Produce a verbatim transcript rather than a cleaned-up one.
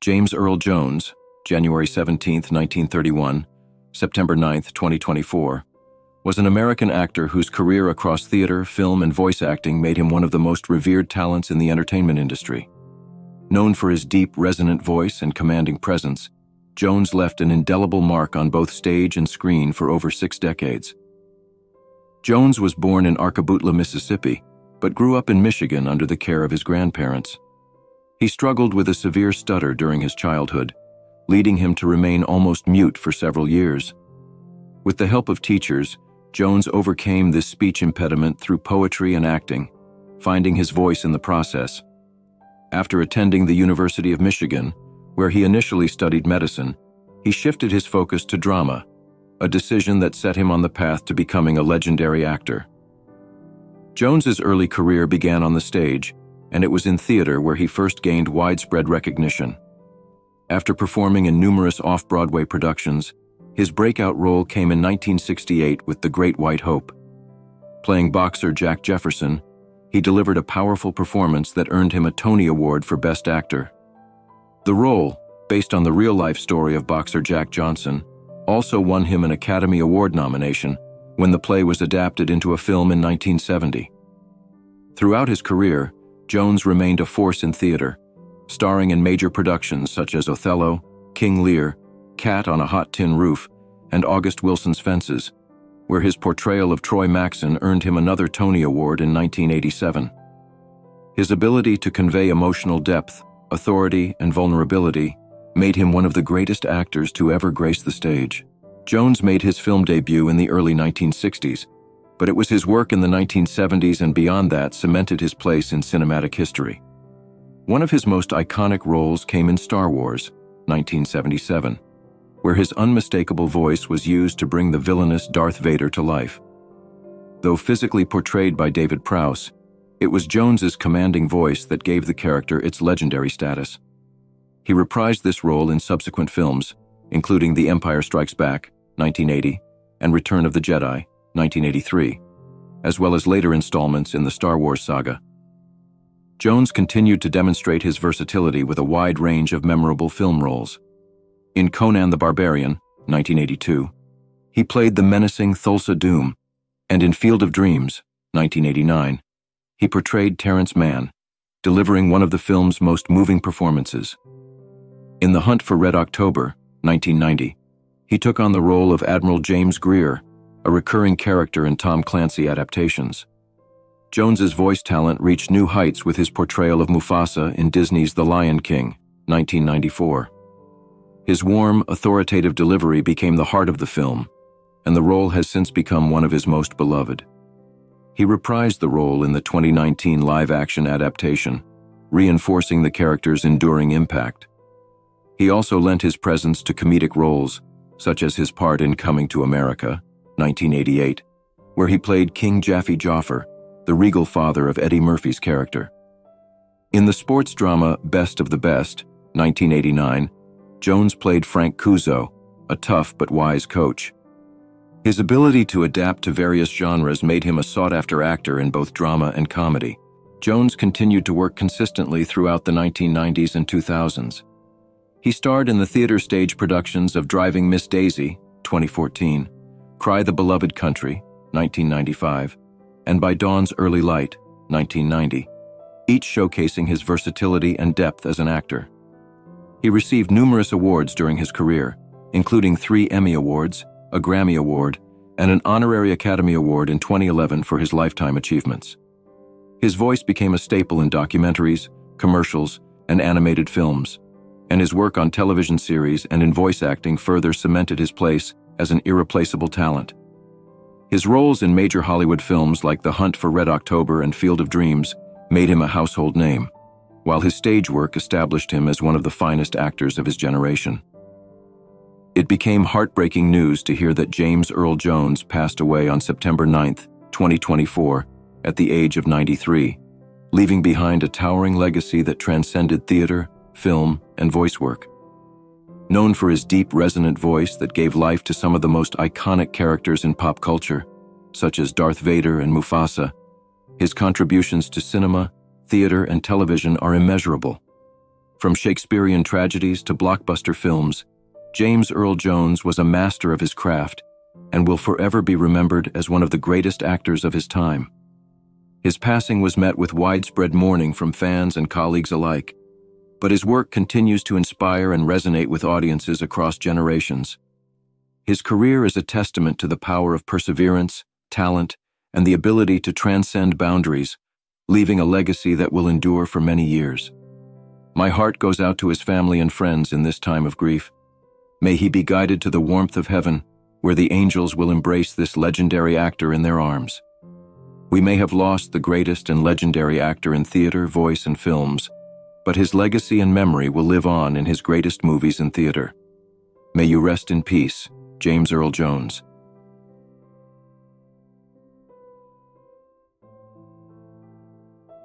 James Earl Jones, January seventeenth, nineteen thirty-one, September ninth, twenty twenty-four, was an American actor whose career across theater, film, and voice acting made him one of the most revered talents in the entertainment industry. Known for his deep, resonant voice and commanding presence, Jones left an indelible mark on both stage and screen for over six decades. Jones was born in Arkabutla, Mississippi, but grew up in Michigan under the care of his grandparents. He struggled with a severe stutter during his childhood, leading him to remain almost mute for several years. With the help of teachers, Jones overcame this speech impediment through poetry and acting, finding his voice in the process. After attending the University of Michigan, where he initially studied medicine, he shifted his focus to drama, a decision that set him on the path to becoming a legendary actor. Jones's early career began on the stage, and it was in theater where he first gained widespread recognition. After performing in numerous off-Broadway productions, his breakout role came in nineteen sixty-eight with The Great White Hope. Playing boxer Jack Jefferson, he delivered a powerful performance that earned him a Tony Award for Best Actor. The role, based on the real-life story of boxer Jack Johnson, also won him an Academy Award nomination when the play was adapted into a film in nineteen seventy. Throughout his career, Jones remained a force in theater, starring in major productions such as Othello, King Lear, Cat on a Hot Tin Roof, and August Wilson's Fences, where his portrayal of Troy Maxson earned him another Tony Award in nineteen eighty-seven. His ability to convey emotional depth, authority, and vulnerability made him one of the greatest actors to ever grace the stage. Jones made his film debut in the early nineteen sixties, but it was his work in the nineteen seventies and beyond that cemented his place in cinematic history. One of his most iconic roles came in Star Wars, nineteen seventy-seven, where his unmistakable voice was used to bring the villainous Darth Vader to life. Though physically portrayed by David Prowse, it was Jones's commanding voice that gave the character its legendary status. He reprised this role in subsequent films, including The Empire Strikes Back, nineteen eighty, and Return of the Jedi, nineteen eighty-three, as well as later installments in the Star Wars saga. Jones continued to demonstrate his versatility with a wide range of memorable film roles. In Conan the Barbarian, nineteen eighty-two, he played the menacing Thulsa Doom, and in Field of Dreams, nineteen eighty-nine, he portrayed Terence Mann, delivering one of the film's most moving performances. In The Hunt for Red October, nineteen ninety, he took on the role of Admiral James Greer, a recurring character in Tom Clancy adaptations. Jones's voice talent reached new heights with his portrayal of Mufasa in Disney's The Lion King, nineteen ninety-four. His warm, authoritative delivery became the heart of the film, and the role has since become one of his most beloved. He reprised the role in the twenty nineteen live-action adaptation, reinforcing the character's enduring impact. He also lent his presence to comedic roles, such as his part in Coming to America, nineteen eighty-eight, where he played King Jaffe Joffer, the regal father of Eddie Murphy's character. In the sports drama Best of the Best, nineteen eighty-nine, Jones played Frank Cuzo, a tough but wise coach. His ability to adapt to various genres made him a sought-after actor in both drama and comedy. Jones continued to work consistently throughout the nineteen nineties and two thousands. He starred in the theater stage productions of Driving Miss Daisy, twenty fourteen, Cry the Beloved Country, nineteen ninety-five, and By Dawn's Early Light, nineteen ninety, each showcasing his versatility and depth as an actor. He received numerous awards during his career, including three Emmy Awards, a Grammy Award, and an Honorary Academy Award in twenty eleven for his lifetime achievements. His voice became a staple in documentaries, commercials, and animated films, and his work on television series and in voice acting further cemented his place as an irreplaceable talent. His roles in major Hollywood films like The Hunt for Red October and Field of Dreams made him a household name, while his stage work established him as one of the finest actors of his generation. It became heartbreaking news to hear that James Earl Jones passed away on September ninth, twenty twenty-four, at the age of ninety-three, leaving behind a towering legacy that transcended theater, film, and voice work. Known for his deep, resonant voice that gave life to some of the most iconic characters in pop culture, such as Darth Vader and Mufasa, his contributions to cinema, theater, and television are immeasurable. From Shakespearean tragedies to blockbuster films, James Earl Jones was a master of his craft and will forever be remembered as one of the greatest actors of his time. His passing was met with widespread mourning from fans and colleagues alike, but his work continues to inspire and resonate with audiences across generations. His career is a testament to the power of perseverance, talent, and the ability to transcend boundaries, leaving a legacy that will endure for many years. My heart goes out to his family and friends in this time of grief. May he be guided to the warmth of heaven, where the angels will embrace this legendary actor in their arms. We may have lost the greatest and legendary actor in theater, voice, and films, but his legacy and memory will live on in his greatest movies and theater. May you rest in peace, James Earl Jones.